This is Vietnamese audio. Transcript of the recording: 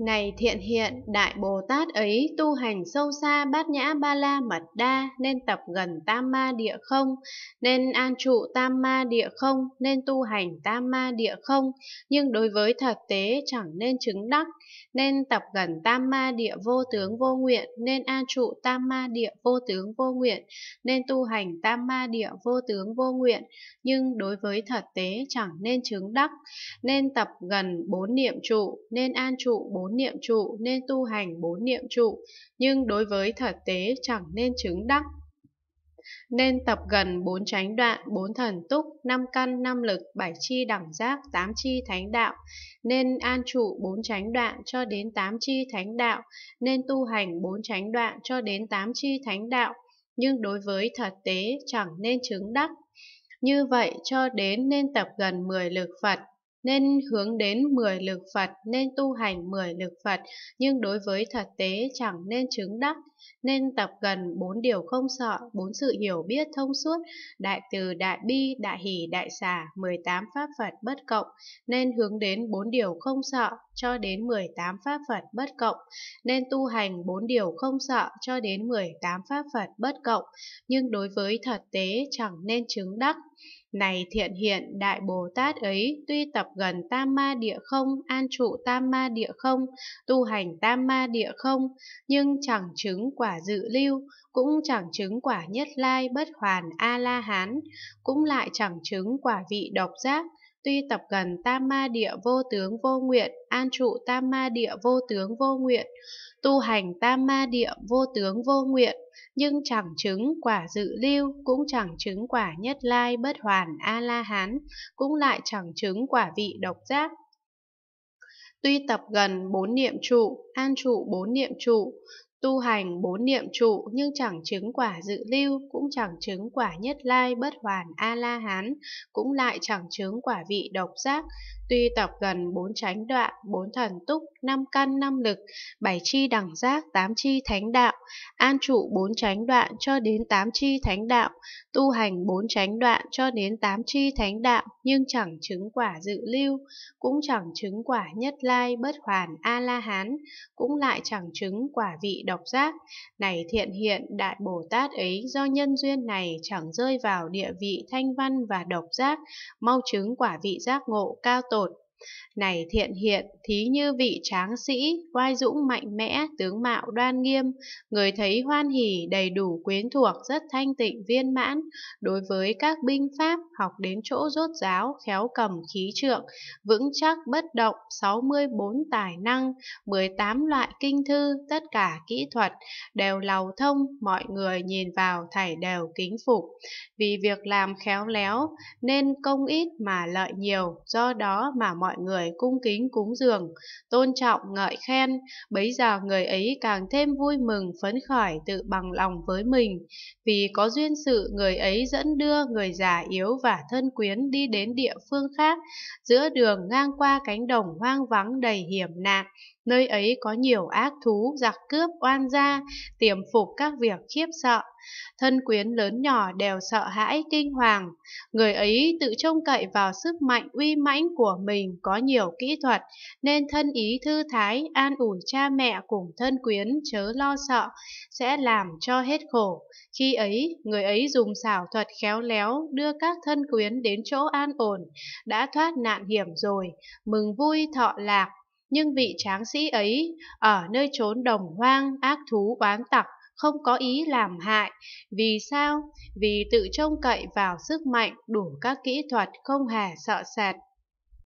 Này thiện hiện, Đại Bồ Tát ấy tu hành sâu xa bát nhã ba la mật đa, nên tập gần tam ma địa không, nên an trụ tam ma địa không, nên tu hành tam ma địa không, nhưng đối với thật tế chẳng nên chứng đắc, nên tập gần tam ma địa vô tướng vô nguyện, nên an trụ tam ma địa vô tướng vô nguyện, nên tu hành tam ma địa vô tướng vô nguyện, nhưng đối với thật tế chẳng nên chứng đắc, nên tập gần bốn niệm trụ, nên an trụ bốn niệm trụ, nên tu hành bốn niệm trụ, nhưng đối với thật tế chẳng nên chứng đắc, nên tập gần bốn chánh đoạn, bốn thần túc, năm căn, năm lực, bảy chi đẳng giác, tám chi thánh đạo, nên an trụ bốn chánh đoạn cho đến tám chi thánh đạo, nên tu hành bốn chánh đoạn cho đến tám chi thánh đạo, nhưng đối với thật tế chẳng nên chứng đắc. Như vậy cho đến nên tập gần 10 lực Phật, nên hướng đến 10 lực Phật, nên tu hành 10 lực Phật, nhưng đối với thật tế chẳng nên chứng đắc, nên tập gần 4 điều không sợ, 4 sự hiểu biết thông suốt, đại từ, đại bi, đại hỷ, đại xả, 18 pháp Phật bất cộng, nên hướng đến 4 điều không sợ cho đến 18 pháp Phật bất cộng, nên tu hành 4 điều không sợ cho đến 18 pháp Phật bất cộng, nhưng đối với thật tế chẳng nên chứng đắc. Này thiện hiện, Đại Bồ Tát ấy tuy tập gần tam ma địa không, an trụ tam ma địa không, tu hành tam ma địa không, nhưng chẳng chứng quả dự lưu, cũng chẳng chứng quả nhất lai bất hoàn A-la-hán, cũng lại chẳng chứng quả vị độc giác. Tuy tập gần tam ma địa vô tướng vô nguyện, an trụ tam ma địa vô tướng vô nguyện, tu hành tam ma địa vô tướng vô nguyện, nhưng chẳng chứng quả dự lưu, cũng chẳng chứng quả nhất lai bất hoàn A-la-hán, cũng lại chẳng chứng quả vị độc giác. Tuy tập gần bốn niệm trụ, an trụ bốn niệm trụ, tu hành bốn niệm trụ, nhưng chẳng chứng quả dự lưu, cũng chẳng chứng quả nhất lai bất hoàn A-la-hán, cũng lại chẳng chứng quả vị độc giác. Tuy tập gần bốn chánh đoạn, bốn thần túc, năm căn, năm lực, bảy chi đẳng giác, tám chi thánh đạo, an trụ bốn chánh đoạn cho đến tám chi thánh đạo, tu hành bốn chánh đoạn cho đến tám chi thánh đạo, nhưng chẳng chứng quả dự lưu, cũng chẳng chứng quả nhất lai bất hoàn A-la-hán, cũng lại chẳng chứng quả vị độc giác. Này thiện hiện, Đại Bồ Tát ấy do nhân duyên này chẳng rơi vào địa vị thanh văn và độc giác, mau chứng quả vị giác ngộ cao tổ. Này thiện hiện, thí như vị tráng sĩ, oai dũng mạnh mẽ, tướng mạo đoan nghiêm, người thấy hoan hỉ, đầy đủ quyến thuộc, rất thanh tịnh viên mãn, đối với các binh pháp, học đến chỗ rốt ráo, khéo cầm khí trượng, vững chắc bất động, 64 tài năng, 18 loại kinh thư, tất cả kỹ thuật, đều lầu thông, mọi người nhìn vào thảy đều kính phục. Vì việc làm khéo léo, nên công ít mà lợi nhiều, do đó mà mọi người cung kính cúng dường, tôn trọng ngợi khen, bấy giờ người ấy càng thêm vui mừng phấn khởi, tự bằng lòng với mình. Vì có duyên sự, người ấy dẫn đưa người già yếu và thân quyến đi đến địa phương khác, giữa đường ngang qua cánh đồng hoang vắng đầy hiểm nạn, nơi ấy có nhiều ác thú, giặc cướp, oan gia, tiềm phục các việc khiếp sợ. Thân quyến lớn nhỏ đều sợ hãi kinh hoàng. Người ấy tự trông cậy vào sức mạnh uy mãnh của mình, có nhiều kỹ thuật, nên thân ý thư thái, an ủi cha mẹ cùng thân quyến chớ lo sợ, sẽ làm cho hết khổ. Khi ấy, người ấy dùng xảo thuật khéo léo đưa các thân quyến đến chỗ an ổn, đã thoát nạn hiểm rồi, mừng vui thọ lạc. Nhưng vị tráng sĩ ấy ở nơi chốn đồng hoang, ác thú oán tặc, không có ý làm hại. Vì sao? Vì tự trông cậy vào sức mạnh, đủ các kỹ thuật, không hề sợ sệt,